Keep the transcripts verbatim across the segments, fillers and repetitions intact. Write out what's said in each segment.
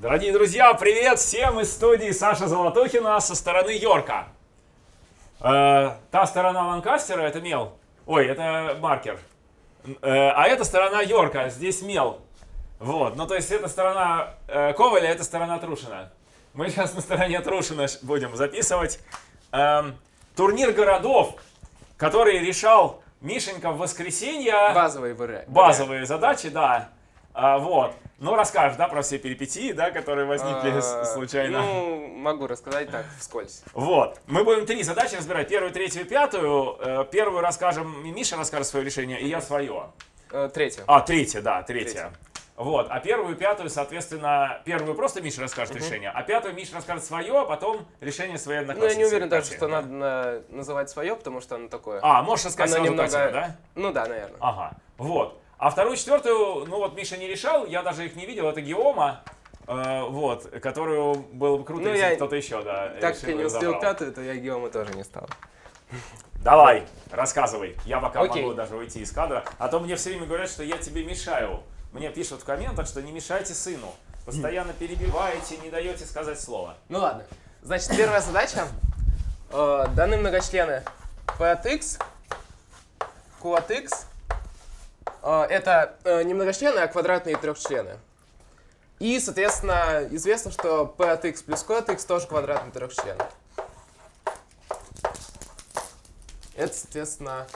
Дорогие друзья, привет всем из студии Саша Золотухина со стороны Йорка. Э, та сторона Ланкастера — это мел. Ой, это маркер. Э, а эта сторона Йорка, здесь мел. Вот, ну то есть эта сторона э, Коваля, это сторона Трушина. Мы сейчас на стороне Трушина будем записывать. Э, турнир городов, который решал Мишенька в воскресенье. Базовые ВР. Базовые задачи, да. А, вот. Ну, расскажешь, да, про все перипетии, да, которые возникли а, случайно? Ну, могу рассказать так, вскользь. Вот. Мы будем три задачи разбирать. Первую, третью и пятую. Первую расскажем, Миша расскажет свое решение, и я свое. Третья. А, третья, да, третья. Вот. А первую и пятую, соответственно, первую просто Миша расскажет решение, а пятую Миша расскажет свое, а потом решение своей одноклассницы. Ну, я не уверен даже, что надо называть свое, потому что оно такое. А, можешь рассказать сразу Катину, да? Ну да, наверное. Ага. Вот. А вторую, четвертую, ну вот Миша не решал, я даже их не видел, это Геома, э, вот, которую было бы круто, ну, если кто-то еще, да. Так как я не успел пятую, то я Геома тоже не стал. Давай, рассказывай, я пока Окей. могу даже уйти из кадра, а то мне все время говорят, что я тебе мешаю. Мне пишут в комментах, что не мешайте сыну, постоянно перебиваете, не даете сказать слово. Ну ладно, значит, первая задача. Даны многочлены P от X, Q от X. Это не многочлены, а квадратные трехчлены. И, соответственно, известно, что P от X плюс Q от X тоже квадратный трехчлен. Это, соответственно,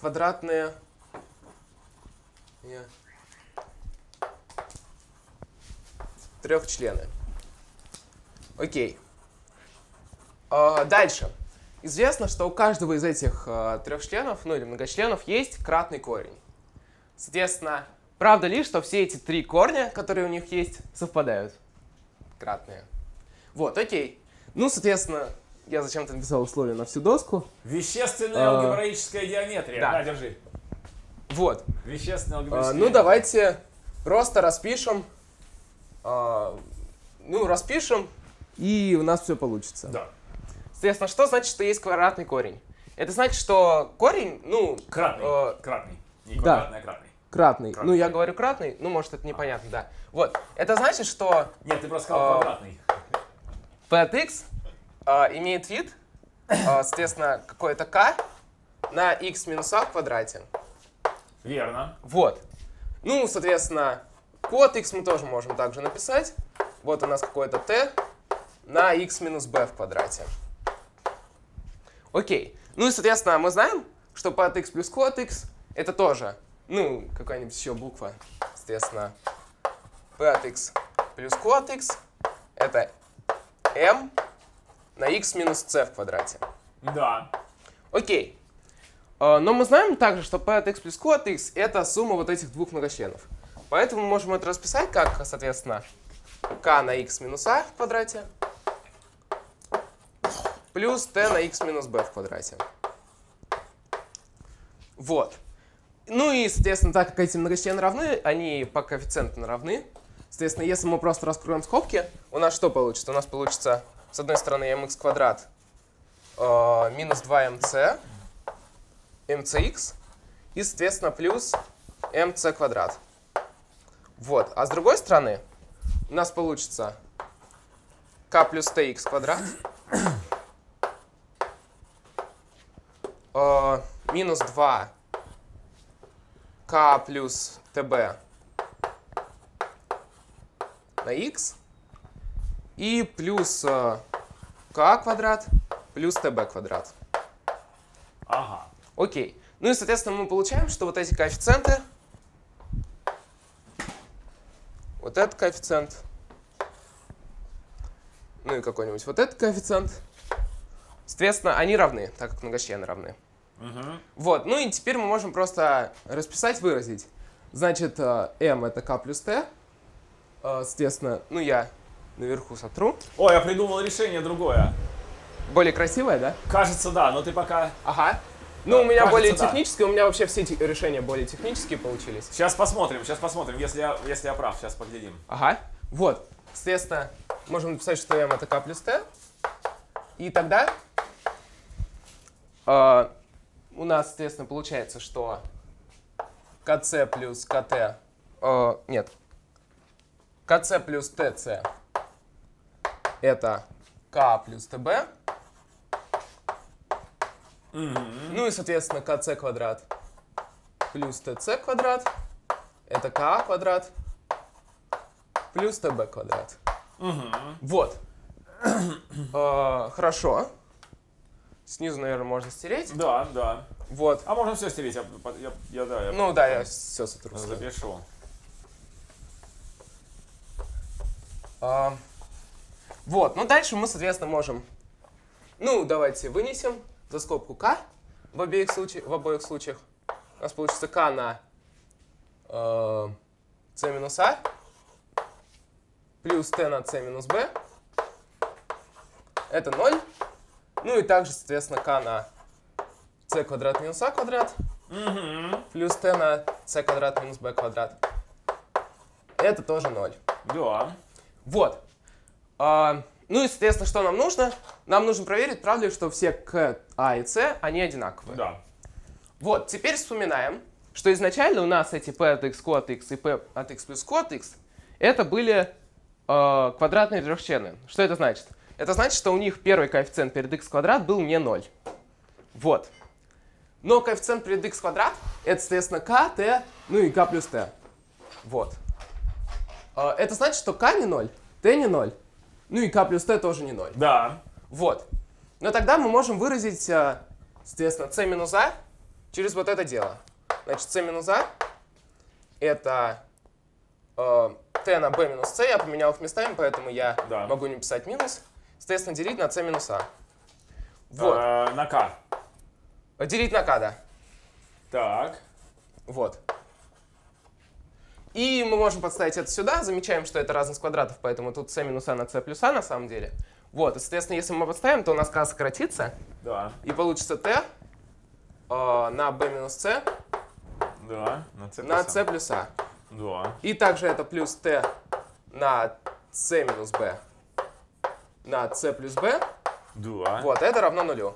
квадратные... Нет. Трехчлены. Окей. Дальше. Известно, что у каждого из этих э, трех членов, ну или многочленов, есть кратный корень. Соответственно, правда ли, что все эти три корня, которые у них есть, совпадают? Кратные. Вот, окей. Ну, соответственно, я зачем-то написал условие на всю доску. Вещественная а, алгебраическая геометрия. Да, да, держи. Вот. Вещественная алгебраическая а, Ну, давайте просто распишем. А, ну, распишем, и у нас все получится. Да. Соответственно, что значит, что есть квадратный корень? Это значит, что корень, ну... Кратный, э, кратный, не квадратный, да. а кратный. Кратный. Кратный. Ну, я говорю кратный, ну, может, это непонятно, а. да. Вот, это значит, что... Нет, ты просто сказал э, квадратный. P от X э, имеет вид, э, соответственно, какое-то k на x минус a в квадрате. Верно. Вот. Ну, соответственно, Q от X мы тоже можем также написать. Вот у нас какое-то t на x минус b в квадрате. Окей. Ну и, соответственно, мы знаем, что P от X плюс Q от X это тоже, ну, какая-нибудь еще буква. Соответственно, P от X плюс Q от X это m на x минус c в квадрате. Да. Окей. Но мы знаем также, что P от X плюс Q от X это сумма вот этих двух многочленов. Поэтому мы можем это расписать как, соответственно, k на x минус a в квадрате плюс t на x минус b в квадрате. Вот. Ну и, соответственно, так как эти многочлены равны, они по коэффициентам равны. Соответственно, если мы просто раскроем скобки, у нас что получится? У нас получится, с одной стороны, mx квадрат э, минус два эм си, mcx, и, соответственно, плюс mc квадрат. Вот. А с другой стороны, у нас получится k плюс tx квадрат минус два k плюс tb на x и плюс k квадрат плюс tb квадрат. Ага. Окей. Ну и, соответственно, мы получаем, что вот эти коэффициенты, вот этот коэффициент, ну и какой-нибудь вот этот коэффициент, соответственно, они равны, так как многочлены равны. Uh-huh. Вот, ну и теперь мы можем просто расписать, выразить. Значит, m это k плюс t. Соответственно, ну я наверху сотру. О, я придумал решение другое. Более красивое, да? Кажется, да, но ты пока... Ага. Ну, у меня Кажется, более техническое, да. у меня вообще все решения более технические получились. Сейчас посмотрим, сейчас посмотрим, если я, если я прав, сейчас поглядим. Ага, вот. Соответственно, можем написать, что m это k плюс t. И тогда... Э, у нас, соответственно, получается, что КЦ плюс КТ. Э, нет. КЦ плюс ТЦ. Это К плюс ТБ. Mm-hmm. Ну и, соответственно, КЦ квадрат плюс ТЦ квадрат. Это КА квадрат плюс ТБ квадрат. Mm-hmm. Вот. э, хорошо. Снизу, наверное, можно стереть. Да, да. Вот. А можно все стереть. Я, я, я, да, я ну да, я все сотру. Запишу. А, вот. Ну дальше мы, соответственно, можем... Ну, давайте вынесем за скобку К в обеих, случаях, в обоих случаях. У нас получится К на э, С минус А плюс Т на С минус Б. Это ноль. Ну и также, соответственно, К на С квадрат минус А квадрат угу. плюс Т на С квадрат минус Б квадрат. Это тоже ноль. Да. Вот. А, ну и, соответственно, что нам нужно? Нам нужно проверить, правда ли, что все К, А и С, они одинаковые. Да. Вот, теперь вспоминаем, что изначально у нас эти P от x, Q от x и P от x плюс Q от x, это были э, квадратные трехчлены. Что это значит? Это значит, что у них первый коэффициент перед x квадрат был не ноль. Вот. Но коэффициент перед x квадрат, это, соответственно, К, Т, ну и К плюс Т. Вот. Это значит, что К не ноль, Т не ноль, ну и К плюс Т тоже не ноль. Да. Вот. Но тогда мы можем выразить, соответственно, С минус А через вот это дело. Значит, С минус А это э, Т на B минус С. Я поменял их местами, поэтому я да. могу не писать минус. Соответственно, делить на С минус А. Вот. Э, на К. Делить на К, да. Так. Вот. И мы можем подставить это сюда. Замечаем, что это разность квадратов, поэтому тут С минус А на С плюс А на самом деле. Вот. И, соответственно, если мы подставим, то у нас К сократится. Да. И получится Т э, на B минус С да, на С плюс на С плюс А. Да. И также это плюс Т на С минус Б на С плюс Б. Да. Вот. Это равно нулю.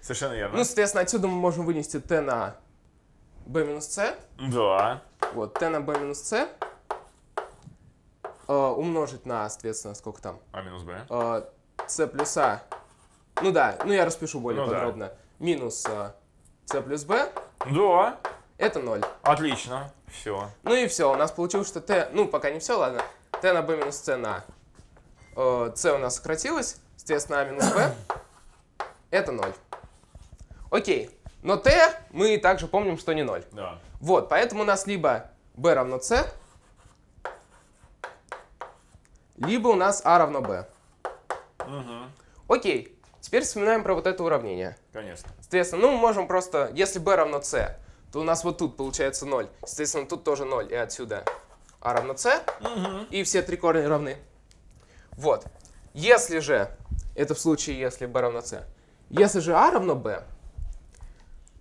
Совершенно верно. Ну, соответственно, отсюда мы можем вынести Т на B минус С. Да. Вот, Т на B минус С э, умножить на, соответственно, сколько там? А минус Б. Э, С плюс А. Ну да, ну я распишу более ну, подробно. Да. Минус э, С плюс Б. Да. Это ноль. Отлично. Все. Ну и все. У нас получилось, что Т... Ну, пока не все, ладно. Т на B минус С на... Э, С у нас сократилось. Соответственно, А минус Б. Это ноль. Окей. Но Т мы также помним, что не ноль. Да. Вот, поэтому у нас либо B равно C, либо у нас A равно B. Угу. Окей, теперь вспоминаем про вот это уравнение. Конечно. Соответственно, ну мы можем просто, если B равно C, то у нас вот тут получается ноль. Соответственно, тут тоже ноль, и отсюда A равно C, угу. и все три корня равны. Вот, если же, это в случае, если B равно C, если же A равно B,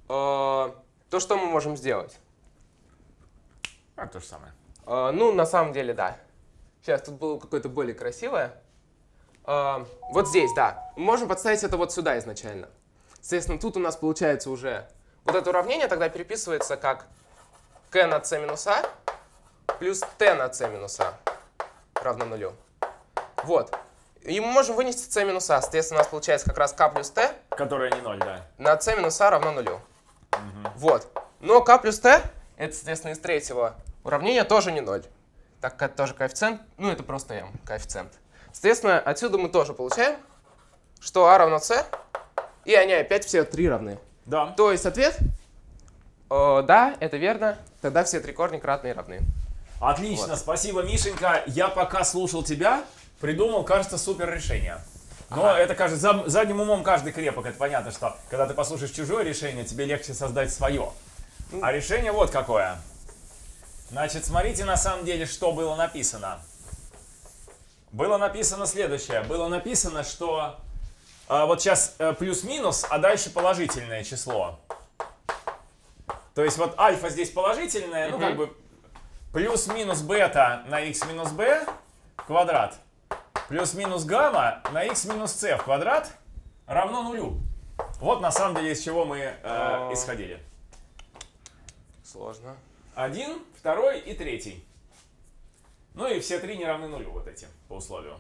то что мы можем сделать? А, то же самое. А, ну, на самом деле, да. Сейчас, тут было какое-то более красивое. А, вот здесь, да. Мы можем подставить это вот сюда изначально. Соответственно, тут у нас получается уже... Вот это уравнение тогда переписывается как К на С минус А плюс Т на С минус А равно нулю. Вот. И мы можем вынести С минус А. Соответственно, у нас получается как раз К плюс Т. Которая не ноль, да. На С минус А равно нулю. Угу. Вот. Но К плюс Т, это, соответственно, из третьего уравнения тоже не ноль. Так как это тоже коэффициент, ну это просто m коэффициент. Соответственно, отсюда мы тоже получаем, что А равно С, и они опять все три равны. Да. То есть ответ, э, да, это верно, тогда все три корня кратные равны. Отлично, вот. Спасибо, Мишенька. Я пока слушал тебя, придумал, кажется, супер решение. Но ага. это кажется, зад, задним умом каждый крепок. Это понятно, что когда ты послушаешь чужое решение, тебе легче создать свое. А решение вот какое. Значит, смотрите на самом деле, что было написано. Было написано следующее. Было написано, что э, вот сейчас э, плюс-минус, а дальше положительное число. То есть вот альфа здесь положительное, ну как бы плюс-минус бета на x минус b квадрат. Плюс-минус гамма на x минус c в квадрат равно нулю. Вот на самом деле из чего мы э, исходили. Сложно. Один, второй и третий. Ну и все три не равны нулю, вот эти, по условию.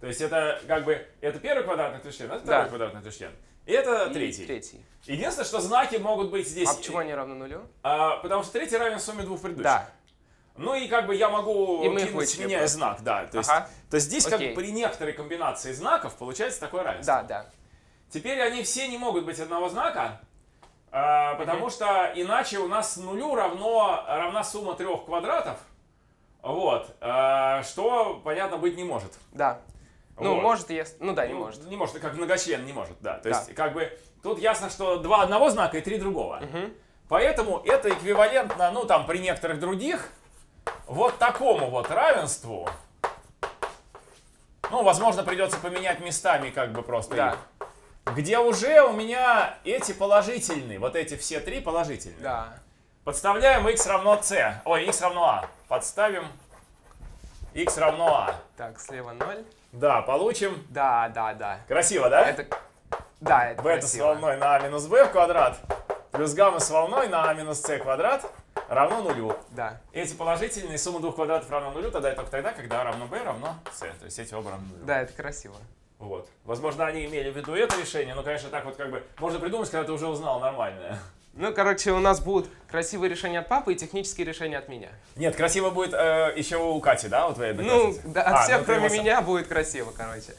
То есть это как бы, это первый квадратный трушин, это второй да. квадратный трушин. И это и третий. третий. Единственное, что знаки могут быть здесь. А почему они равны нулю? А, потому что третий равен сумме двух предыдущих. Да. Ну и как бы я могу кинуть, меняя знак, да. То есть, ага. то есть здесь Окей. как бы при некоторой комбинации знаков получается такое равенство. Да, да. Теперь они все не могут быть одного знака, а, потому угу. что иначе у нас нулю равно, равна сумма трех квадратов, вот, а, что, понятно, быть не может. Да. Ну, вот. может, если... ну да, не ну, может. Не может, как многочлен не может, да. То да. есть, как бы, тут ясно, что два одного знака и три другого. Угу. Поэтому это эквивалентно, ну, там, при некоторых других, вот такому вот равенству. Ну, возможно, придется поменять местами, как бы, просто да. их. Где уже у меня эти положительные, вот эти все три положительные. Да. Подставляем x равно c, ой, x равно a. Подставим x равно a. Так, слева ноль. Да, получим. Да, да, да. Красиво, да? Это... Да, это бета красиво. С волной на а минус b в квадрат плюс гамма с волной на а минус c в квадрат равно нулю. Да. Эти положительные, сумма двух квадратов равна нулю, тогда и только тогда, когда равно b равно c. То есть эти оба равны нулю. Да, это красиво. Вот. Возможно, они имели в виду это решение, но, конечно, так вот как бы можно придумать, когда ты уже узнал нормальное. Ну, короче, у нас будут красивые решения от папы и технические решения от меня. Нет, красиво будет э, еще у Кати, да? Вот вы ну, да, от а, всех, ну, кроме его... меня, будет красиво, короче.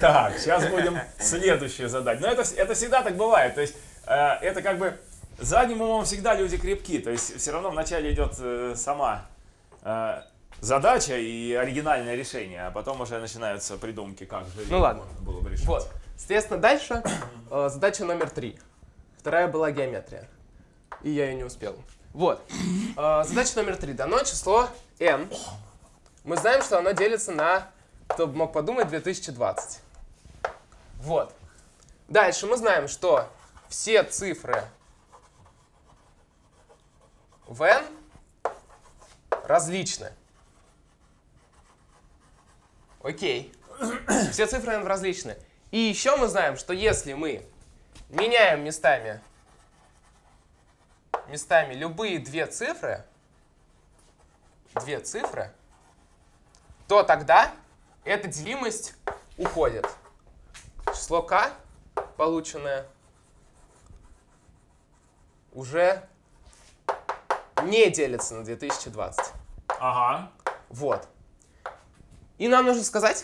Так, сейчас будем следующее задать. Но это, это всегда так бывает. То есть э, это как бы задним умом всегда люди крепки. То есть все равно вначале идет э, сама э, задача и оригинальное решение, а потом уже начинаются придумки, как же ну, ладно. Можно было бы решить. Вот. Соответственно, дальше э, задача номер три. Вторая была геометрия, и я ее не успел. Вот. Задача номер три. Дано число n. Мы знаем, что оно делится на, кто бы мог подумать, две тысячи двадцать. Вот. Дальше мы знаем, что все цифры в n различны. Окей. Все цифры n различны. И еще мы знаем, что если мы меняем местами, местами любые две цифры, две цифры, то тогда эта делимость уходит. Число k, полученное, уже не делится на две тысячи двадцать. Ага. Вот. И нам нужно сказать,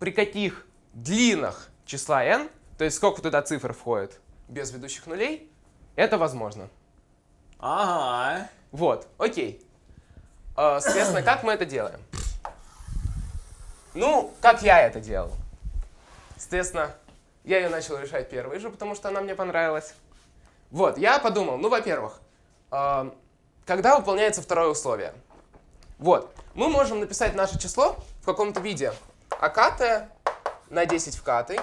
при каких длинах числа n, то есть сколько туда цифр входит без ведущих нулей, это возможно. Ага. Вот, окей. Соответственно, как мы это делаем? Ну, как я это делал. Соответственно, я ее начал решать первой же, потому что она мне понравилась. Вот, я подумал, ну, во-первых, когда выполняется второе условие? Вот, мы можем написать наше число в каком-то виде а-катое на десять в катой,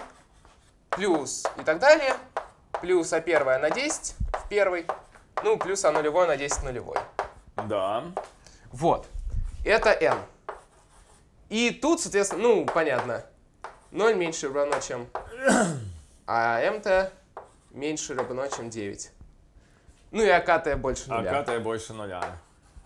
плюс и так далее, плюс а первое на десять в первой, ну, плюс а ноль на десять в нулевой. Да. Вот. Это n. И тут, соответственно, ну, понятно, ноль меньше равно, чем а m-то меньше равно, чем девять. Ну и а-катое больше нуля. а-катое больше нуля.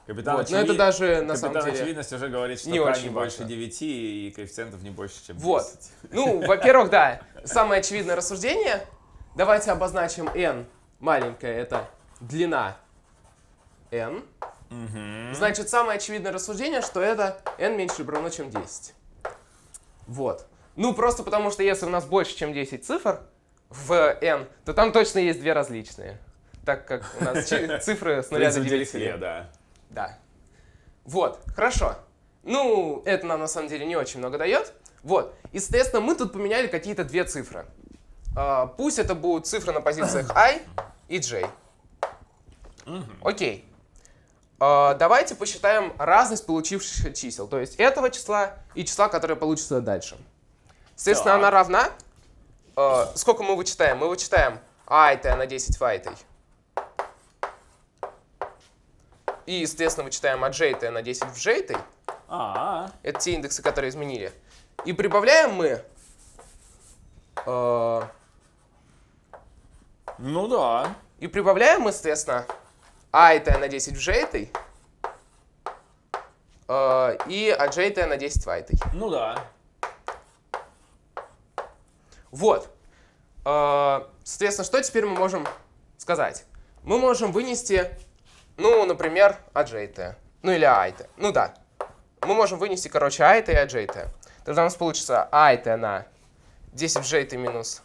Капитан, вот, очевид... но это даже, на Капитан самом деле, очевидность уже говорит, что не очень больше девяти и коэффициентов не больше, чем десять. Вот. Ну, во-первых, да, самое очевидное рассуждение. Давайте обозначим n маленькое, это длина n. Угу. Значит, самое очевидное рассуждение, что это n меньше равно, чем десять. Вот. Ну, просто потому что если у нас больше, чем десять цифр в n, то там точно есть две различные, так как у нас цифры с нуля до девяти. Да. Вот, хорошо. Ну, это нам на самом деле не очень много дает. Вот. И, соответственно, мы тут поменяли какие-то две цифры. А, пусть это будут цифры на позициях i и j. Окей. А, давайте посчитаем разность получившихся чисел. То есть этого числа и числа, которое получится дальше. Соответственно, так. она равна. А, сколько мы вычитаем? Мы вычитаем i-т на десять в i-т. И, соответственно, вычитаем от j-т на десять в j-т. А-а-а. Это те индексы, которые изменили. И прибавляем мы... Э, ну да. И прибавляем мы, соответственно, А и t на десять в j -й, э, и от j t на десять в i -й. Ну да. Вот. Э, соответственно, что теперь мы можем сказать? Мы можем вынести, ну, например, от j t. Ну или i -т. Ну да. Мы можем вынести, короче, i -т и от j -т. Тогда у нас получится i -т на десять в j -т минус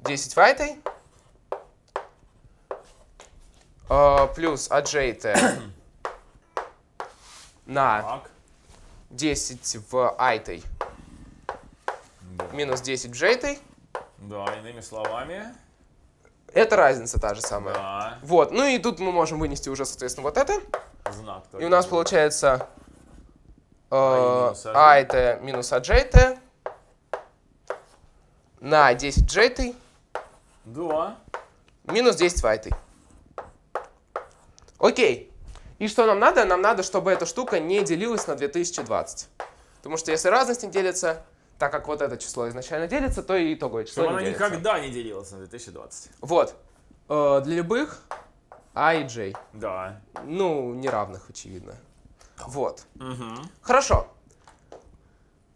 десять в i -т. Плюс от j t на десять в i -т. Да. Минус десять в j -т. Да, иными словами. Это разница та же самая. Да. Вот. Ну и тут мы можем вынести уже, соответственно, вот это. Знак, и у нас получается э, i t минус от j t на десять в j -т. Да. Минус десять в i -т. Окей. И что нам надо? Нам надо, чтобы эта штука не делилась на две тысячи двадцать. Потому что если разность не делится, так как вот это число изначально делится, то и итоговое число чтобы не делится. Она никогда не делилась на две тысячи двадцать. Вот. Э, для любых а и j. Да. Ну, неравных, очевидно. Вот. Угу. Хорошо.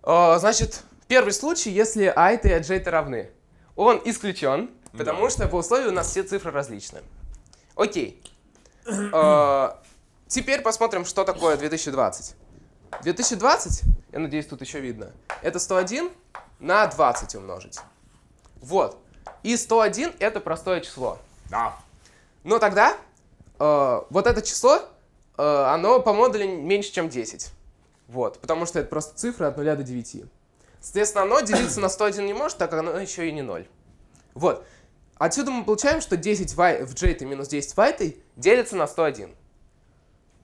Э, значит, первый случай, если а и t и от j равны. Он исключен, потому да. что по условию у нас все цифры различны. Окей. Теперь посмотрим, что такое две тысячи двадцать. две тысячи двадцать, я надеюсь, тут еще видно, это сто один на двадцать умножить. Вот. И сто один — это простое число. Да. Но тогда э, вот это число, э, оно по модулю меньше, чем десять. Вот. Потому что это просто цифры от нуля до девяти. Соответственно, оно делиться на сто один не может, так как оно еще и не ноль. Вот. Отсюда мы получаем, что десять в j минус десять в i делится на сто один.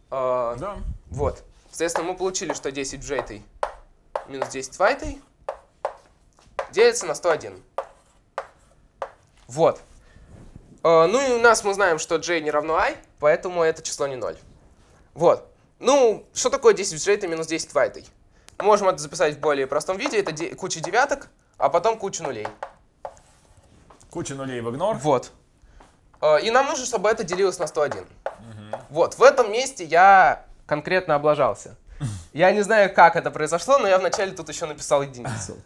Uh, да. Вот. Соответственно, мы получили, что десять в j минус десять в i делится на сто один. Вот. Uh, ну и у нас мы знаем, что j не равно i, поэтому это число не ноль. Вот. Ну, что такое десять в j минус десять в i? Мы можем это записать в более простом виде. Это куча девяток, а потом куча нулей. Куча нулей в игнор. Вот. И нам нужно, чтобы это делилось на сто один. Угу. Вот. В этом месте я конкретно облажался. Я не знаю, как это произошло, но я вначале тут еще написал единицу.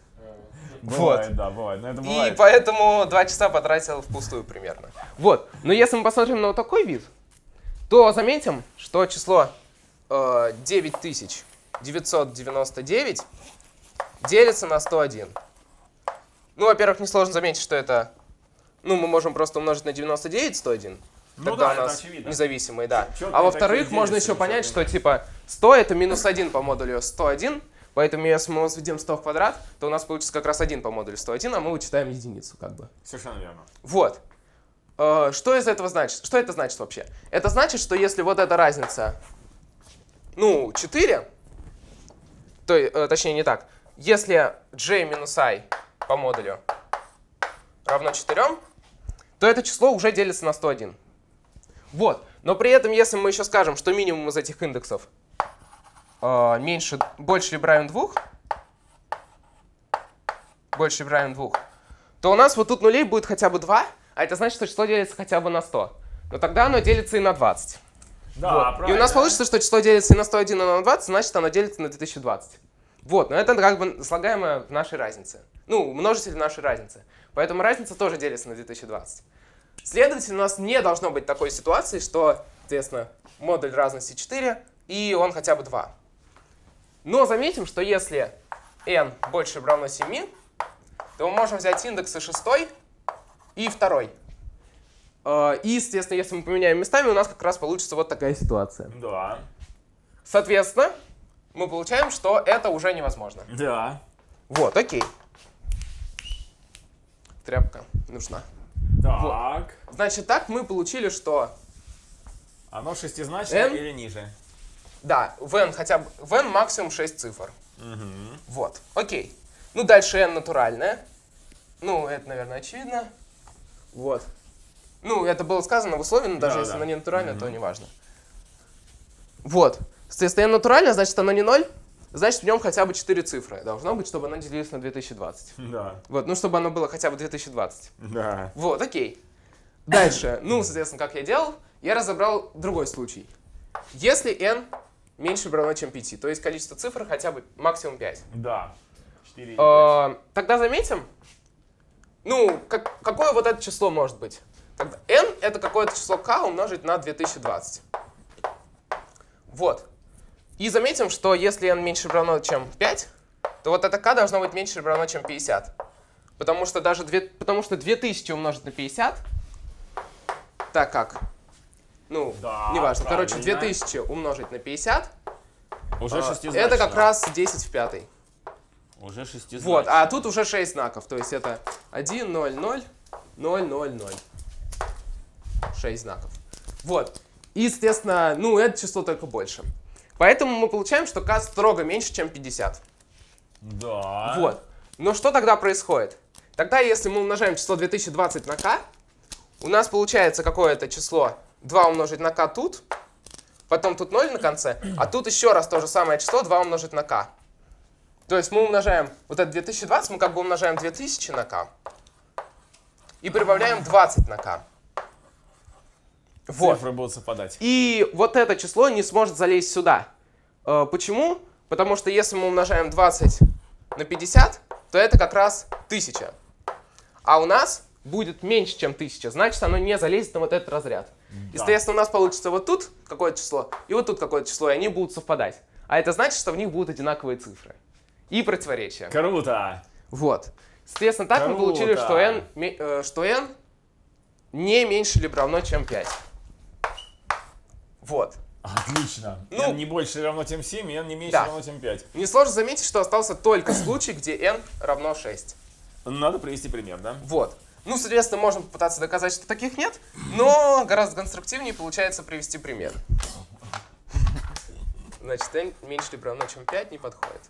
Бывает, вот. Да, бывает. Но это бывает. И поэтому два часа потратил впустую примерно. Вот. Но если мы посмотрим на вот такой вид, то заметим, что число э, девять тысяч девятьсот девяносто девять делится на сто один. Ну, во-первых, несложно заметить, что это... Ну, мы можем просто умножить на девяносто девять сто один. Ну тогда да, у нас это независимые, да. Чё, а во-вторых, можно еще понять, что типа сто это минус один по модулю сто один. Поэтому если мы возведем сто в квадрат, то у нас получится как раз один по модулю сто один, а мы вычитаем единицу как бы. Совершенно верно. Вот. Что из этого значит? Что это значит вообще? Это значит, что если вот эта разница, ну, четыре, то, точнее не так, если j минус i по модулю равно четырем, то это число уже делится на сто один. Вот. Но при этом, если мы еще скажем, что минимум из этих индексов э, меньше, больше либо равен двум, больше либо равен двум, то у нас вот тут нулей будет хотя бы два, а это значит, что число делится хотя бы на сто. Но тогда оно делится и на двадцать. Да, вот. И у нас получится, что число делится и на сто один, и на двадцать, значит, оно делится на две тысячи двадцать. Вот. Но это как бы слагаемое в нашей разнице. Ну, множитель нашей разницы. Поэтому разница тоже делится на две тысячи двадцать. Следовательно, у нас не должно быть такой ситуации, что, соответственно, модуль разности четыре, и он хотя бы два. Но заметим, что если n больше равно семи, то мы можем взять индексы шесть и два. И, соответственно, если мы поменяем местами, у нас как раз получится вот такая ситуация. Да. Соответственно, мы получаем, что это уже невозможно. Да. Вот, окей. Тряпка нужна. Так. Вот. Значит, так мы получили, что... Оно шестизначное n... или ниже? Да, в n, хотя бы, в n максимум шесть цифр. Угу. Вот, окей. Ну, дальше n натуральное. Ну, это, наверное, очевидно. Вот. Ну, это было сказано в условии, но даже да, если да. оно не натуральное, угу. то не важно. Вот. Соответственно, n натуральное, значит, оно не ноль. Значит, в нем хотя бы четыре цифры должно быть, чтобы оно делилось на две тысячи двадцать. Да. Вот, ну, чтобы оно было хотя бы две тысячи двадцать. Да. Вот, окей. Дальше. Ну, соответственно, как я делал, я разобрал другой случай. Если n меньше равно, чем пяти, то есть количество цифр хотя бы максимум пять. Да. четыре, пять. Тогда заметим, ну, как, какое вот это число может быть? Тогда n — это какое-то число k умножить на две тысячи двадцать. Вот. И заметим, что если n меньше равно, чем пять, то вот это k должно быть меньше равно, чем пятьдесят. Потому что, даже две, потому что две тысячи умножить на пятьдесят, так как? Ну, да, неважно. Правильно. Короче, две тысячи умножить на пятьдесят, уже шестизначно. Это как раз десять в пятой. Уже шестизначно. Вот, а тут уже шесть знаков. То есть это один, ноль, ноль, ноль, ноль, ноль. шесть знаков. Вот. И, естественно, ну, это число только больше. Поэтому мы получаем, что k строго меньше, чем пятьдесят. Да. Вот. Но что тогда происходит? Тогда, если мы умножаем число две тысячи двадцать на k, у нас получается какое-то число два умножить на k тут, потом тут ноль на конце, а тут еще раз то же самое число два умножить на k. То есть мы умножаем вот это две тысячи двадцать, мы как бы умножаем две тысячи на k и прибавляем двадцать на k. Вот. Цифры будут совпадать. И вот это число не сможет залезть сюда. Почему? Потому что если мы умножаем двадцать на пятьдесят, то это как раз тысяча. А у нас будет меньше, чем тысяча, значит, оно не залезет на вот этот разряд. Да. Естественно, у нас получится вот тут какое-то число и вот тут какое-то число, и они будут совпадать. А это значит, что в них будут одинаковые цифры и противоречия. Круто! Вот. Соответственно, так Круто. мы получили, что n, что n не меньше либо равно, чем пять. Вот. Отлично. Ну, n не больше равно, чем семь, и n не меньше да. равно, чем пять. Несложно заметить, что остался только случай, где n равно шесть. Надо привести пример, да? Вот. Ну, соответственно, можно попытаться доказать, что таких нет, но гораздо конструктивнее получается привести пример. Значит, n меньше либо равно, чем пять не подходит.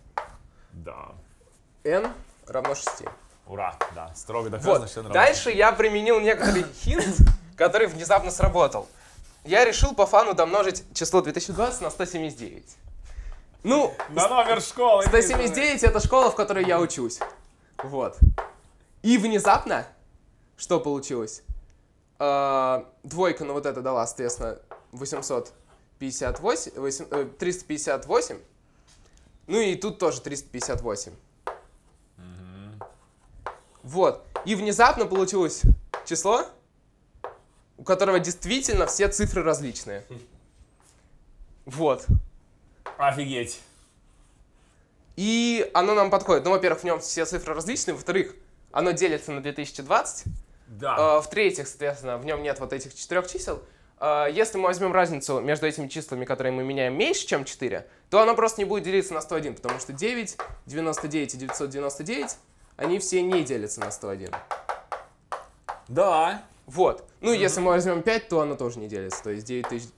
Да. n равно шесть. Ура, да, строго доказано, вот. что n равно Дальше я применил некоторый хинт, который внезапно сработал. Я решил по фану домножить число две тысячи двадцать на сто семьдесят девять. Ну, на номер школы. сто семьдесят девять — это школа, в которой я учусь. Вот. И внезапно, что получилось? Э, двойка, ну вот это дала, соответственно, восемьсот пятьдесят восемь, триста пятьдесят восемь. Ну и тут тоже триста пятьдесят восемь. Mm-hmm. Вот. И внезапно получилось число, у которого действительно все цифры различные. Вот. Офигеть. И оно нам подходит. Ну, во-первых, в нем все цифры различные. Во-вторых, оно делится на две тысячи двадцать. Да. Э, в-третьих, соответственно, в нем нет вот этих четырех чисел. Э, если мы возьмем разницу между этими числами, которые мы меняем, меньше, чем четыре, то оно просто не будет делиться на сто один, потому что девять, девяносто девять и девятьсот девяносто девять, они все не делятся на сто один. Да. Вот. Ну, mm-hmm. если мы возьмем пять, то оно тоже не делится. То есть девять тысяч...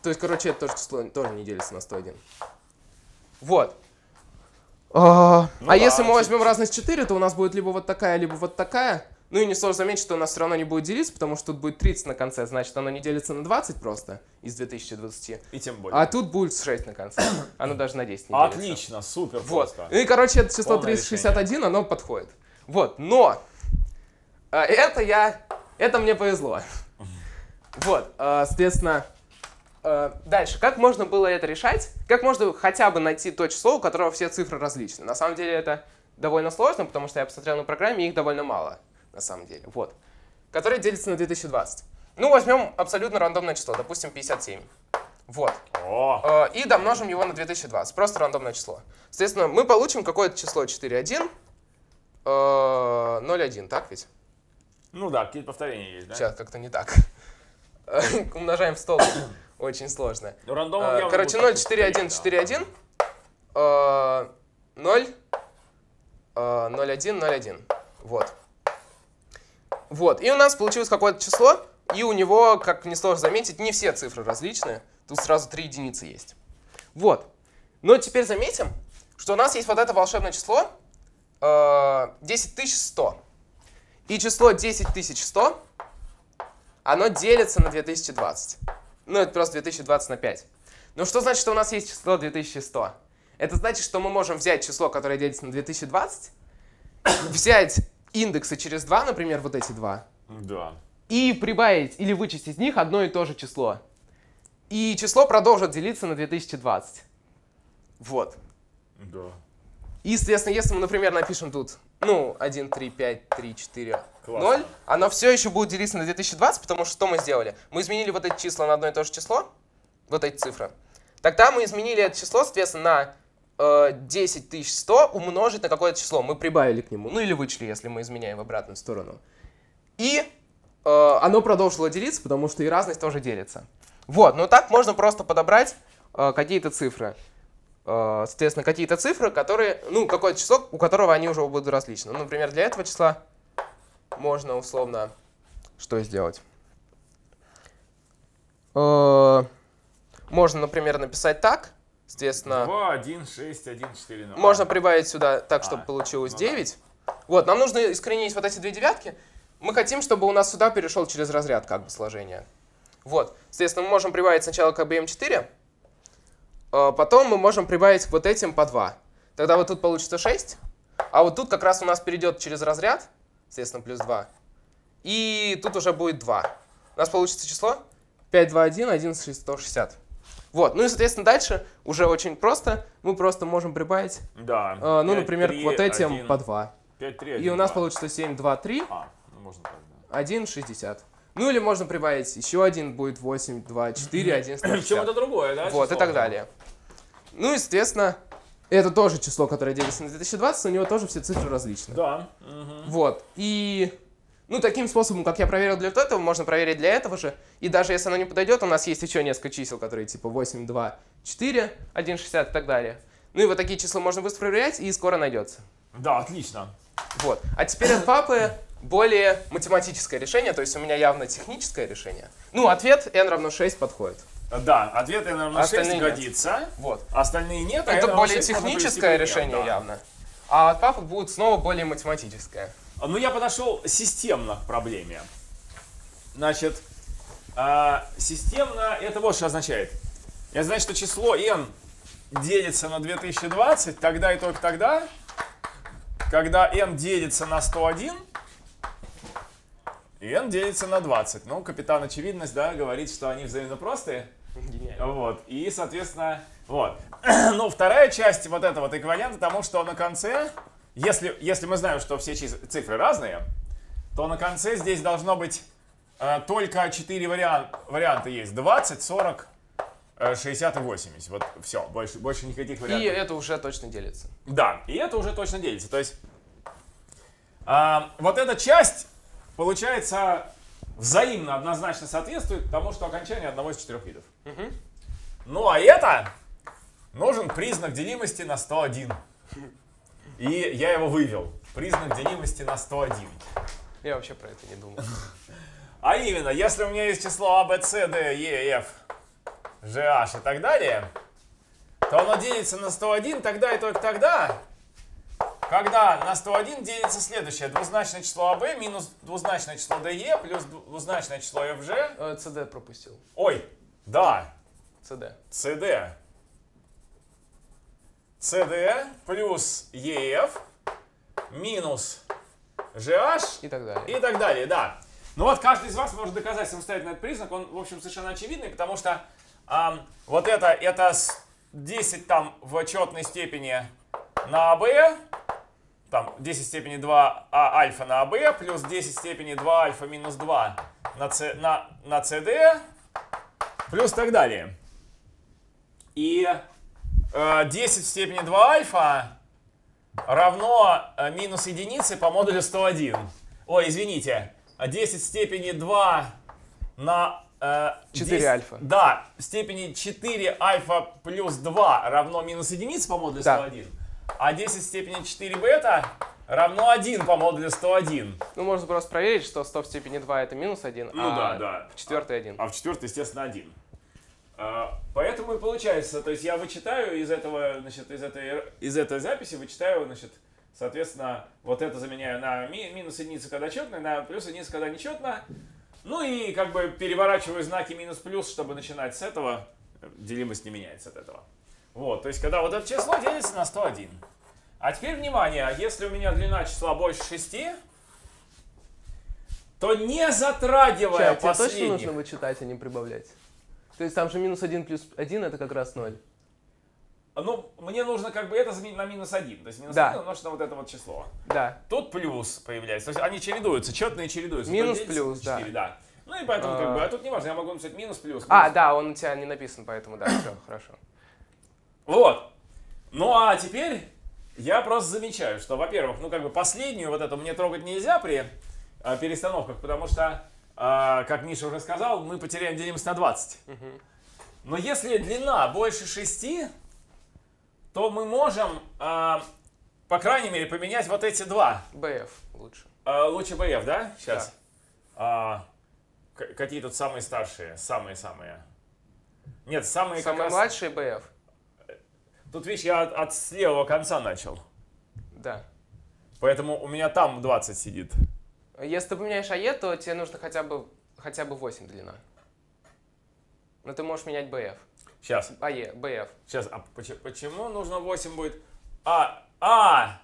То есть, короче, это тоже число тоже не делится на сто один. Вот. А, ну, а да, если мы возьмем разность четыре, то у нас будет либо вот такая, либо вот такая. Ну и несложно заметить, что у нас все равно не будет делиться, потому что тут будет тридцать на конце, значит, оно не делится на двадцать просто из две тысячи двадцати. И тем более. А тут будет шесть на конце. Оно даже на десять не делится. Отлично, супер просто. Вот. Ну и, короче, это число триста шестьдесят один, оно подходит. Вот, но... Это я... Это мне повезло. Вот, соответственно... Дальше. Как можно было это решать? Как можно хотя бы найти то число, у которого все цифры различны? На самом деле это довольно сложно, потому что я посмотрел на программе, их довольно мало, на самом деле. Вот. Которые делятся на две тысячи двадцать. Ну, возьмем абсолютно рандомное число, допустим, пятьдесят семь. Вот. О! И домножим его на две тысячи двадцать. Просто рандомное число. Соответственно, мы получим какое-то число четыре, один, ноль, один, так ведь? Ну да, какие-то повторения есть, да? Сейчас как-то не так. Умножаем в столбик. Очень сложно. Ну, рандомом. Короче, ноль, четыре, один, четыре, один. ноль, ноль, один, ноль, один. Вот. Вот. И у нас получилось какое-то число, и у него, как несложно заметить, не все цифры различные. Тут сразу три единицы есть. Вот. Но теперь заметим, что у нас есть вот это волшебное число десять тысяч сто. И число десять тысяч сто, оно делится на две тысячи двадцать. Ну, это просто две тысячи двадцать на пять. Но что значит, что у нас есть число две тысячи сто? Это значит, что мы можем взять число, которое делится на две тысячи двадцать, взять индексы через два, например, вот эти два. Да. и прибавить или вычесть из них одно и то же число. И число продолжит делиться на две тысячи двадцать. Вот. Да. И, соответственно, если мы, например, напишем тут, ну, один, три, пять, три, четыре, ноль, оно все еще будет делиться на две тысячи двадцать, потому что что мы сделали? Мы изменили вот эти числа на одно и то же число, вот эти цифры. Тогда мы изменили это число, соответственно, на э, десять тысяч сто умножить на какое-то число. Мы прибавили к нему, ну или вычли, если мы изменяем в обратную сторону. И э, оно продолжило делиться, потому что и разность тоже делится. Вот, ну так можно просто подобрать э, какие-то цифры. Э, соответственно, какие-то цифры, которые, ну, какое-то число, у которого они уже будут различны. Ну, например, для этого числа можно условно что сделать? Э, можно, например, написать так, соответственно... два, один, шесть, один, четыре, ноль. Можно прибавить сюда так, чтобы а, получилось ну девять. Да. Вот, нам нужно искоренить вот эти две девятки. Мы хотим, чтобы у нас сюда перешел через разряд как бы сложения. Вот, соответственно, мы можем прибавить сначала к эм четыре, потом мы можем прибавить к вот этим по два. Тогда вот тут получится шесть, а вот тут как раз у нас перейдет через разряд, соответственно, плюс два, и тут уже будет два. У нас получится число пять, два, один, одиннадцать, сто шестьдесят. Вот, ну и, соответственно, дальше уже очень просто. Мы просто можем прибавить, да, э, ну, пять, например, три, к вот этим один, по два. пять, три, один, и у нас два. Получится семь, два, три, а, ну, можно так, да. один, шестьдесят. Ну или можно прибавить еще один, будет восемь, два, четыре, один, сто шестьдесят. Причем это другое, да? Вот, число, и так да. далее. Ну и, соответственно, это тоже число, которое делится на две тысячи двадцать, у него тоже все цифры различны. Да. Угу. Вот, и... Ну, таким способом, как я проверил для этого, можно проверить для этого же. И даже если оно не подойдет, у нас есть еще несколько чисел, которые типа восемь, два, четыре, один, шестьдесят и так далее. Ну и вот такие числа можно быстро проверять, и скоро найдется. Да, отлично. Вот. А теперь от папы... более математическое решение, то есть у меня явно техническое решение. Ну, ответ эн равно шесть подходит. Да, ответ эн равно шесть годится. Вот. Остальные нет, а это более техническое решение нет, да. явно. А от папы будет снова более математическое. Ну, я подошел системно к проблеме. Значит, системно это вот что означает. Это значит, что число n делится на две тысячи двадцать тогда и только тогда, когда n делится на сто один, и n делится на двадцать. Ну, капитан очевидность, да, говорит, что они взаимно простые. Гениально. Вот. И, соответственно, вот. Ну, вторая часть вот этого вот эквивалента тому, что на конце, если, если мы знаем, что все цифры разные, то на конце здесь должно быть э, только четыре вариан варианта есть. двадцать, сорок, шестьдесят и восемьдесят. Вот все. Больше, больше никаких вариантов. И это уже точно делится. Да. И это уже точно делится. То есть э, вот эта часть... получается, взаимно однозначно соответствует тому, что окончание одного из четырех видов. Угу. Ну, а это нужен признак делимости на сто один. И я его вывел. Признак делимости на сто один. Я вообще про это не думал. А именно, если у меня есть число a, b, c, d, e, f, g, h и так далее, то оно делится на сто один тогда и только тогда, когда на сто один делится следующее. Двузначное число АВ минус двузначное число ДЕ плюс двузначное число ФЖ. ЦД пропустил. Ой, да. ЦД. ЦД. ЦД плюс ЕФ минус ЖХ. И так далее. И так далее, да. Ну вот каждый из вас может доказать самостоятельно этот признак. Он, в общем, совершенно очевидный, потому что а, вот это, это десять там в четной степени на АВ. Там десять в степени два а альфа на АБ плюс десять в степени два альфа минус два на СД на, на плюс так далее. И э, десять в степени два альфа равно э, минус единице по модулю сто один. Ой, извините, десять в степени два на... Э, четыре альфа. Да, в степени четыре альфа плюс два равно минус единице по модулю сто один. Да. А десять в степени четыре бета равно один по модулю сто один. Ну, можно просто проверить, что сто в степени два это минус один, ну, а да, да. в четвертой один. А в четвертой, естественно, один. А, поэтому и получается, то есть я вычитаю из этого, значит, из этой, из этой записи, вычитаю, значит, соответственно, вот это заменяю на ми, минус единица, когда четная, на плюс единица, когда нечетная. Ну и как бы переворачиваю знаки минус-плюс, чтобы начинать с этого. Делимость не меняется от этого. Вот, то есть, когда вот это число делится на сто один. А теперь, внимание, если у меня длина числа больше шести, то не затрагивая последних. Тебе точно нужно вычитать, а не прибавлять? То есть там же минус один плюс один это как раз ноль. Ну, мне нужно как бы это заменить на минус один. То есть минус да. один умножить на вот это вот число. Да. Тут плюс появляется. То есть они чередуются, четные чередуются. Минус плюс, четыре, да. да. Ну и поэтому а... как бы, а тут не важно, я могу написать минус плюс. Минус. А, да, он у тебя не написан, поэтому да, все, хорошо. Вот. Ну а теперь я просто замечаю, что, во-первых, ну как бы последнюю вот эту мне трогать нельзя при э, перестановках, потому что, э, как Миша уже сказал, мы потеряем делимость на двадцать. Угу. Но если длина больше шести... то мы можем, э, по крайней мере, поменять вот эти два. БФ лучше. Э, лучше БФ, да? Сейчас. Да. Э, какие тут самые старшие? Самые-самые. Нет, самые... Самые младшие БФ. Тут, видишь, я от, от с левого конца начал. Да. Поэтому у меня там двадцать сидит. Если ты поменяешь АЕ, то тебе нужно хотя бы, хотя бы восемь длина. Но ты можешь менять БФ. Сейчас. АЕ, БФ. Сейчас, а почему, почему нужно восемь будет? А, а,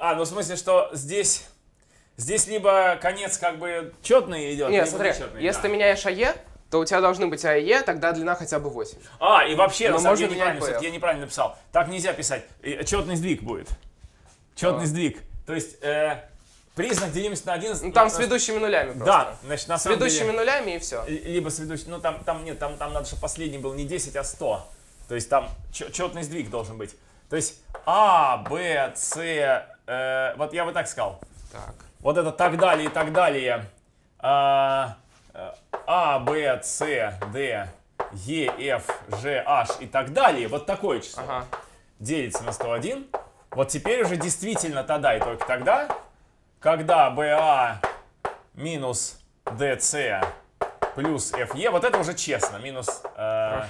а, ну в смысле, что здесь, здесь либо конец как бы четный идет, нет, либо смотри, нечетный. Если да. ты меняешь АЕ, то у тебя должны быть АЕ, тогда длина хотя бы восемь. А, и вообще, на самом деле, я неправильно, я неправильно написал. Так нельзя писать. Четный сдвиг будет. Четный а. сдвиг. То есть... Э, признак делимости на одиннадцать. Ну, там на... с ведущими нулями просто. Да, значит, на самом С ведущими деле... нулями и все. Либо с ведущими... Ну, там, там нет, там, там надо, чтобы последний был не десять, а сто. То есть там четный сдвиг должен быть. То есть А, Б, С... Э, вот я бы так сказал. Так. Вот это так далее и так далее. А, Б, С, Д, Е, Ф, Ж, H и так далее. Вот такое число. Ага. Делится на сто один. Вот теперь уже действительно тогда и только тогда... Когда БА минус ДС плюс ФЕ, вот это уже честно, минус э,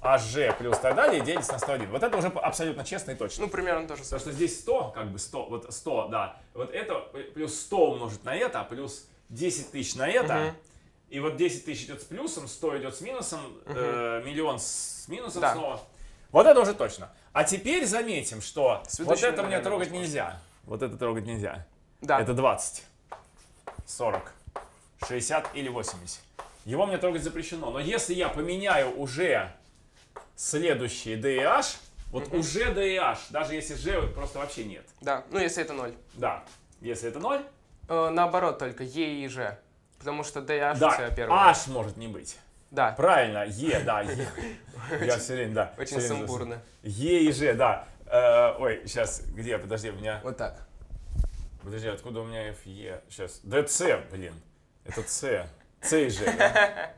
АЖ плюс так далее делится на сто один. Вот это уже абсолютно честно и точно. Ну, примерно тоже. Потому что здесь сто, как бы сто, вот сто, да. Вот это плюс сто умножить на это, плюс десять тысяч на это. Угу. И вот десять тысяч идет с плюсом, сто идет с минусом, угу. э, миллион с минусом да. снова. Вот это уже точно. А теперь заметим, что вот это мне трогать нельзя. Вот это трогать нельзя. Да. Это двадцать, сорок, шестьдесят или восемьдесят. Его мне трогать запрещено. Но если я поменяю уже следующие D и H, вот mm-hmm. уже D и H, даже если G просто вообще нет. Да, ну если это ноль. Да, если это ноль. Э, наоборот только, E и G, потому что D и H да. у тебя первый. H может не быть. Да. Правильно, E, да, E. Я все время, да. Очень сумбурно. E и G, да. Ой, сейчас, где, подожди, у меня... Вот так. Подожди, откуда у меня ФЕ? Сейчас. ДЦ, блин. Это С. С и Ж. Да?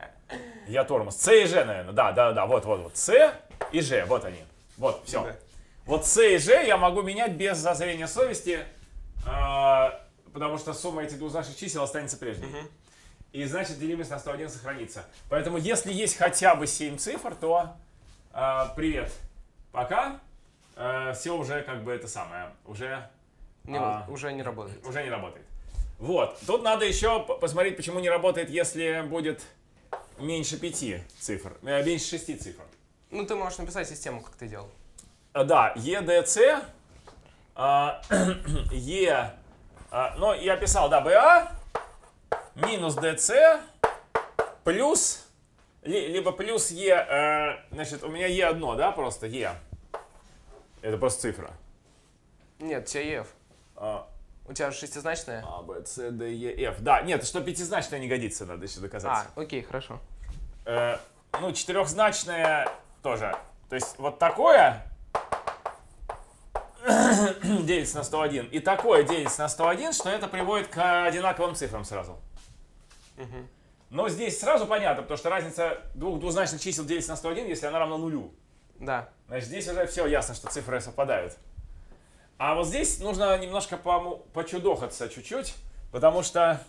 Я тормоз. С и Ж, наверное. Да, да, да. Вот, вот, вот. С и Ж. Вот они. Вот, все. Да. Вот С и Ж я могу менять без зазрения совести, потому что сумма этих двух наших чисел останется прежней. Угу. И значит, делимость на сто один сохранится. Поэтому, если есть хотя бы семь цифр, то привет. Пока. Все уже как бы это самое. Уже... Не, а, уже не работает. Уже не работает. Вот. Тут надо еще посмотреть, почему не работает, если будет меньше пяти цифр. Э, меньше шести цифр. Ну, ты можешь написать систему, как ты делал. А, да. E D C. А, e. А, ну, я писал, да, B A минус D C плюс, ли, либо плюс E. Э, значит, у меня E одно, да, просто E. Это просто цифра. Нет, у тебя E F. А, у тебя же шестизначная? А, Б, С, Д, Е, Ф. Да, нет, что пятизначная не годится, надо еще доказать. А, окей, хорошо. Э, ну, четырехзначная тоже. То есть вот такое делится на сто один. И такое делится на сто один, что это приводит к одинаковым цифрам сразу. Угу. Но здесь сразу понятно, потому что разница двух двузначных чисел делится на сто один, если она равна нулю. Да. Значит, здесь уже все ясно, что цифры совпадают. А вот здесь нужно немножко почудохаться чуть-чуть, потому что...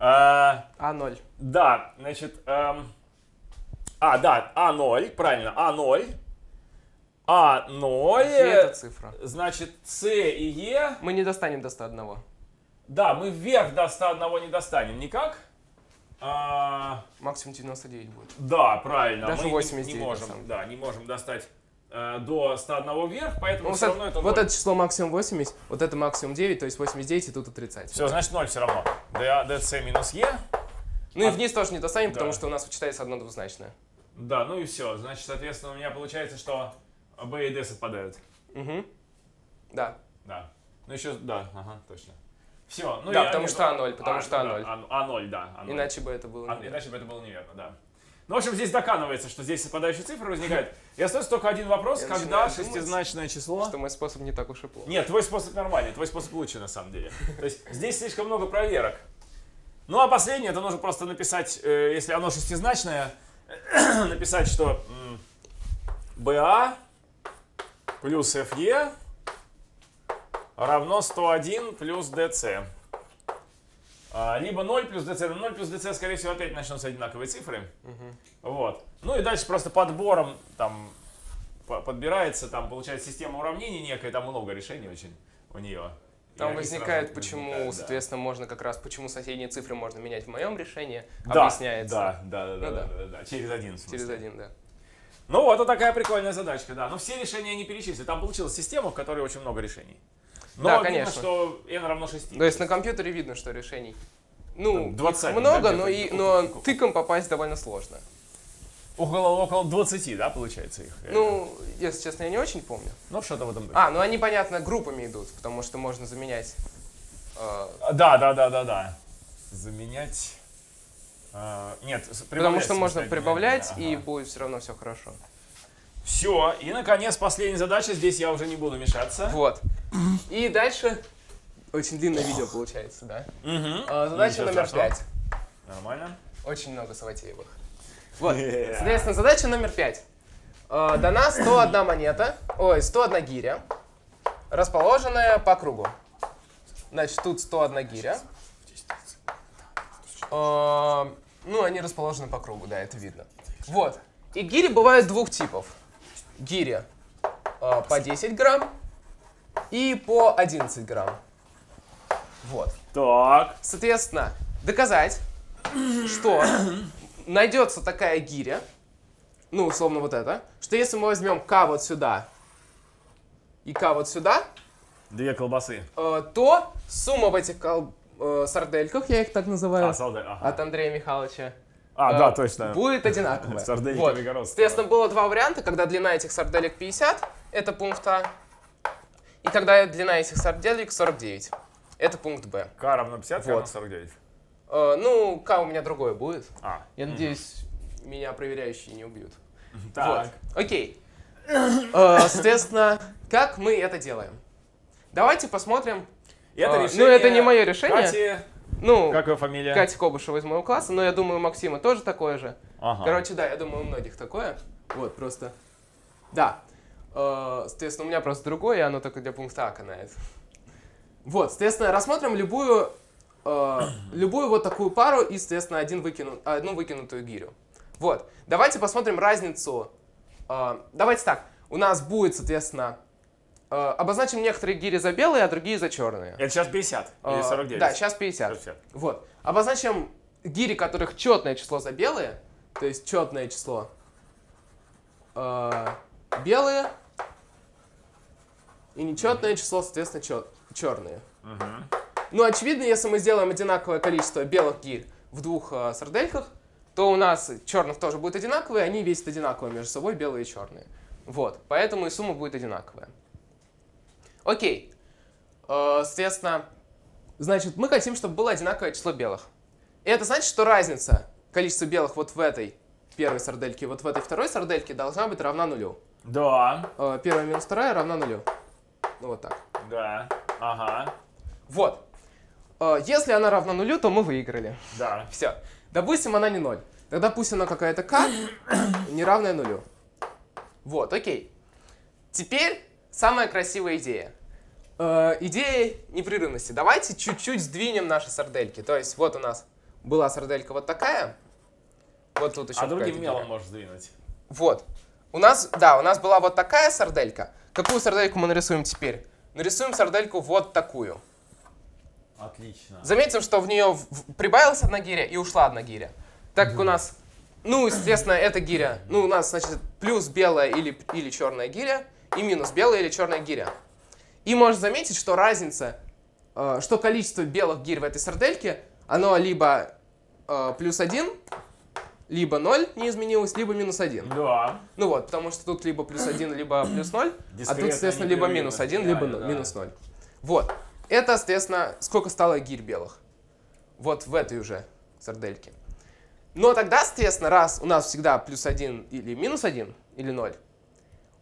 Э, А ноль. Да, значит... Э, а, да, А ноль, правильно, А ноль. А ноль... Е это цифра. Значит, С и Е... Мы не достанем до ста одного. Да, мы вверх до ста одного не достанем никак. А, максимум девяносто девять будет. Да, правильно. Даже мы восемьдесят девять не, не можем, да, не можем достать... до ста одного вверх, поэтому ну, все равно это ноль. Вот это число максимум восемьдесят, вот это максимум девять, то есть восемьдесят девять и тут отрицать. Все, значит ноль все равно. dc минус e. Ну а... и вниз тоже не достанем, да. Потому что у нас вычитается одно двузначное. Да, ну и все. Значит, соответственно, у меня получается, что b и d совпадают. Угу. Да. Да. Ну еще, да, ага, точно. Все. Ну, да, я... потому что А0, потому а, что А0. Да, А0, да. А0. Иначе бы это было неверно. Иначе бы это было неверно, да. Ну, в общем, здесь доказывается, что здесь совпадающие цифры возникают. И остается только один вопрос, я когда шестизначное число... Что мой способ не так уж и плохо. Нет, твой способ нормальный, твой способ лучше на самом деле. То есть здесь слишком много проверок. Ну, а последнее, это нужно просто написать, э, если оно шестизначное, написать, что бэ а плюс эф е равно сто один плюс dc. Либо ноль плюс dc, но ноль плюс dc, скорее всего, опять начнутся одинаковые цифры. Угу. Вот. Ну и дальше просто подбором там подбирается, там получается система уравнений некая, там много решений очень у нее. Там возникает, почему, возникает, соответственно, да. можно как раз, почему соседние цифры можно менять в моем решении, да, объясняется. Да, да, да, ну, да, да, да, да, да, через один. Через один, да. Ну вот, вот такая прикольная задачка, да. Но все решения не перечислили. Там получилась система, в которой очень много решений. Но да, конечно. Видно, что n равно шести. То есть на компьютере видно, что решений ну, двадцать, много, но, и, но тыком попасть довольно сложно. Около, около двадцати, да, получается их? Ну, если честно, я не очень помню. Ну, что-то в этом... А, ну они, понятно, группами идут, потому что можно заменять... Э... Да, да, да, да, да. Заменять... Э, нет, потому что можно прибавлять, ага. И будет все равно все хорошо. Все, и, наконец, последняя задача. Здесь я уже не буду мешаться. Вот. И дальше... Очень длинное видео получается, да? Угу. А, задача Ничего номер пять. Нормально. Очень много саватеевых. Вот, yeah. Соответственно, задача номер пять. Э, дана сто одна монета, ой, сто одна гиря, расположенная по кругу. Значит, тут сто одна гиря. Э, ну, они расположены по кругу, да, это видно. Вот. И гири бывают двух типов. Гири э, по десять грамм и по одиннадцать грамм. Вот. Так. Соответственно, доказать, что... Найдется такая гиря, ну, условно, вот это, что если мы возьмем К вот сюда и К вот сюда, две колбасы, э, то сумма в этих кол... э, сардельках, я их так называю, а, салдель, ага. От Андрея Михайловича, а, э, да, точно. Будет одинаковая. Вот. Соответственно, было два варианта, когда длина этих сарделек пятьдесят, это пункт А, и когда длина этих сарделек сорок девять, это пункт Б. К равно пятьдесят, вот. К равно сорок девять. Uh, ну, К у меня другое будет. А, Я угу. надеюсь, меня проверяющие не убьют. Так. Вот. Окей. Uh, соответственно, как мы это делаем? Давайте посмотрим. Это uh, решение... Ну, это не мое решение. Кати... Ну, как ее фамилия? Катя Кобышева из моего класса, но я думаю, у Максима тоже такое же. Ага. Короче, да, я думаю, у многих такое. Вот, просто... Да. Uh, соответственно, у меня просто другое, и оно только для пункта А канает. Вот, соответственно, рассмотрим любую... любую вот такую пару и, соответственно, один выкину, одну выкинутую гирю. Вот. Давайте посмотрим разницу. Давайте так. У нас будет, соответственно, обозначим некоторые гири за белые, а другие за черные. Это сейчас пятьдесят или сорок девять? Да, сейчас пятьдесят. пятьдесят. Вот. Обозначим гири, которых четное число за белые, то есть четное число белые и нечетное число, соответственно, черные. Угу. Ну, очевидно, если мы сделаем одинаковое количество белых гирь в двух э, сардельках, то у нас черных тоже будет одинаковые, они весят одинаково между собой, белые и черные. Вот, поэтому и сумма будет одинаковая. Окей. Э, соответственно, значит, мы хотим, чтобы было одинаковое число белых. И это значит, что разница количества белых вот в этой первой сардельке и вот в этой второй сардельке должна быть равна нулю. Да. Э, первая минус вторая равна нулю. Ну, вот так. Да. Ага. Вот. Если она равна нулю, то мы выиграли. Да. Все. Допустим, она не ноль. Тогда пусть она какая-то k, не равная нулю. Вот, окей. Теперь самая красивая идея. Э, идея непрерывности. Давайте чуть-чуть сдвинем наши сардельки. То есть вот у нас была сарделька вот такая. Вот тут еще. А другим мелом можешь сдвинуть. Вот. У нас, да, у нас была вот такая сарделька. Какую сардельку мы нарисуем теперь? Нарисуем сардельку вот такую. Отлично. Заметим, что в нее прибавилась одна гиря и ушла одна гиря. Так как у нас, ну, естественно, эта гиря, ну, у нас, значит, плюс белая или, или черная гиря и минус белая или черная гиря. И можно заметить, что разница, э, что количество белых гирь в этой сардельке оно либо э, плюс один, либо ноль не изменилось, либо минус один. Да. Ну вот, потому что тут либо плюс один, либо плюс ноль, а тут, соответственно, либо минус один, да, либо ноль, да. минус ноль. Вот. Это, соответственно, сколько стало гирь белых. Вот в этой уже сардельке. Но тогда, соответственно, раз у нас всегда плюс один или минус один, или ноль,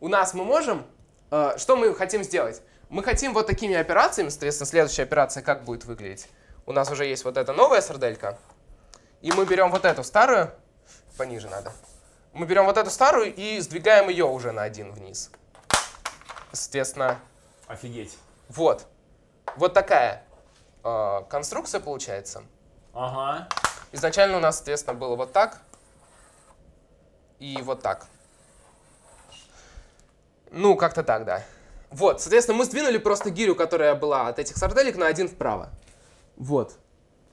у нас мы можем... Э, что мы хотим сделать? Мы хотим вот такими операциями, соответственно, следующая операция как будет выглядеть? У нас уже есть вот эта новая сарделька, и мы берем вот эту старую, пониже надо. Мы берем вот эту старую и сдвигаем ее уже на один вниз. Соответственно... Офигеть. Вот. Вот такая э, конструкция получается. Ага. Изначально у нас, соответственно, было вот так и вот так. Ну, как-то так, да. Вот, соответственно, мы сдвинули просто гирю, которая была от этих сарделек, на один вправо. Вот.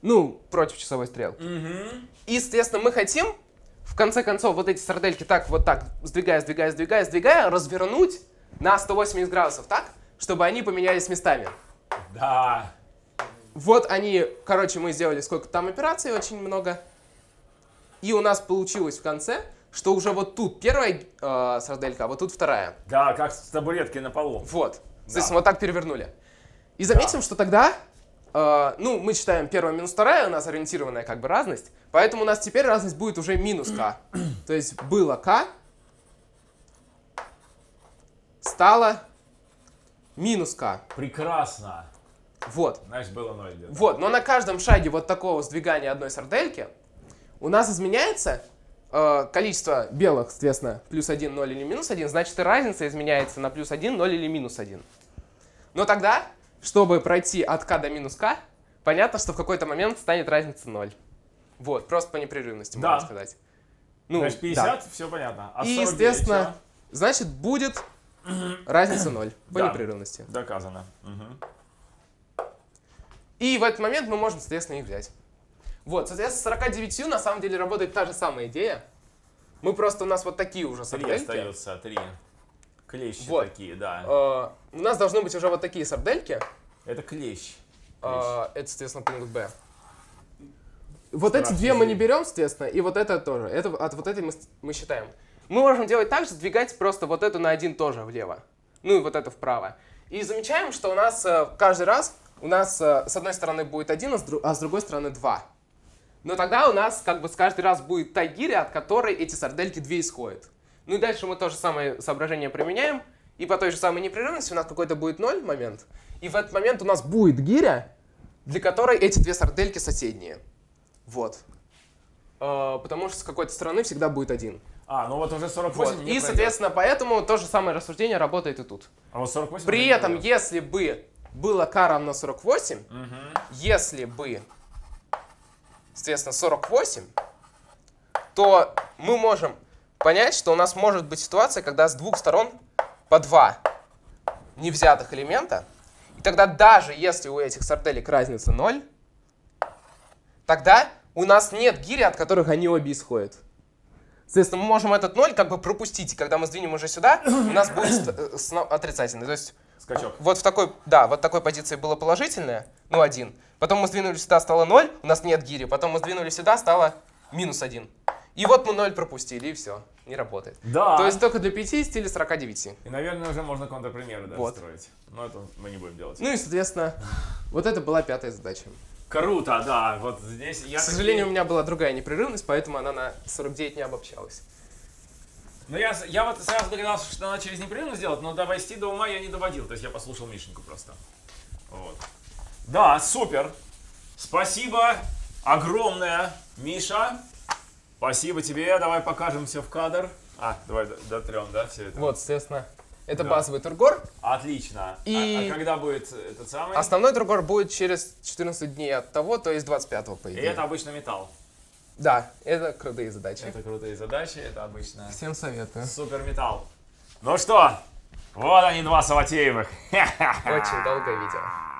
Ну, против часовой стрелки. Угу. И, соответственно, мы хотим, в конце концов, вот эти сардельки так, вот так, сдвигая, сдвигая, сдвигая, сдвигая, развернуть на сто восемьдесят градусов так, чтобы они поменялись местами. Да. Вот они, короче, мы сделали сколько там операций, очень много. И у нас получилось в конце, что уже вот тут первая э, сарделька, а вот тут вторая. Да, как с табуреткой на полу. Вот. Соответственно, да. вот так перевернули. И заметим, да. что тогда... Uh, ну, мы считаем первая минус вторая, у нас ориентированная как бы разность, поэтому у нас теперь разность будет уже минус k. То есть было k, стало минус k. Прекрасно. Вот. Значит, было ноль. Вот, но на каждом шаге вот такого сдвигания одной сардельки у нас изменяется uh, количество белых, соответственно, плюс один, ноль или минус один, значит и разница изменяется на плюс один, ноль или минус один. Но тогда... Чтобы пройти от k до минус k, понятно, что в какой-то момент станет разница ноль. Вот, просто по непрерывности, да. можно сказать. Ну, значит, пятьдесят, да. все понятно. А и, естественно, все... значит, будет разница ноль по да. непрерывности. Доказано. Угу. И в этот момент мы можем, соответственно, их взять. Вот, соответственно, с сорок девятью на самом деле работает та же самая идея. Мы просто, у нас вот такие уже сардельки. Три остаются, три. Клещи вот. Такие, да. Uh, у нас должны быть уже вот такие сардельки. Это клещ. клещ. Uh, это, соответственно, пункт Б. Вот Страшный эти две мы не берем, соответственно, и вот это тоже. Это, от вот этой мы, мы считаем. Мы можем делать так же, сдвигать просто вот эту на один тоже влево. Ну и вот это вправо. И замечаем, что у нас каждый раз у нас с одной стороны будет один, а с другой стороны два. Но тогда у нас как бы каждый раз будет та гиря, от которой эти сардельки две исходят. Ну и дальше мы то же самое соображение применяем, и по той же самой непрерывности у нас какой-то будет ноль момент, и в этот момент у нас будет гиря, для которой эти две сардельки соседние. Вот. Э, потому что с какой-то стороны всегда будет один. А, ну вот уже сорок восемь. Вот. И, соответственно, поэтому то же самое рассуждение работает и тут. А вот сорок восемь При этом, если бы было k равно сорок восемь, угу. если бы, соответственно, сорок восемь, то мы можем... понять, что у нас может быть ситуация, когда с двух сторон по два невзятых элемента. И тогда даже если у этих сарделек разница ноль, тогда у нас нет гири, от которых они обе исходят. Соответственно, мы можем этот ноль как бы пропустить. И когда мы сдвинем уже сюда, у нас будет отрицательный. То есть скачок. Вот в такой, да, вот такой позиции было положительное, ну один. Потом мы сдвинули сюда, стало ноль, у нас нет гири. Потом мы сдвинули сюда, стало минус один. И вот мы ноль пропустили, и все, не работает. Да. То есть только для пятидесяти или сорока девяти. И, наверное, уже можно контрпримеры даже вот. Строить. Но это мы не будем делать. Ну и, соответственно, вот это была пятая задача. Круто, да. Вот здесь я... К сожалению, у меня была другая непрерывность, поэтому она на сорок девять не обобщалась. Ну я, я вот сразу догадался, что она через непрерывность сделать, но довести до ума я не доводил. То есть я послушал Мишеньку просто. Вот. Да, супер. Спасибо огромное, Миша. Спасибо тебе, давай покажем все в кадр. А, давай дотрем, да, все это? Вот, естественно. Это да. базовый тургор. Отлично. И а, а когда будет этот самый? Основной тургор будет через четырнадцать дней от того, то есть двадцать пятого, по идее. И это обычно металл. Да, это крутые задачи. Это крутые задачи, это обычно... Всем советую. Супер металл. Ну что, вот они, два Саватеевых. Очень долгое видео.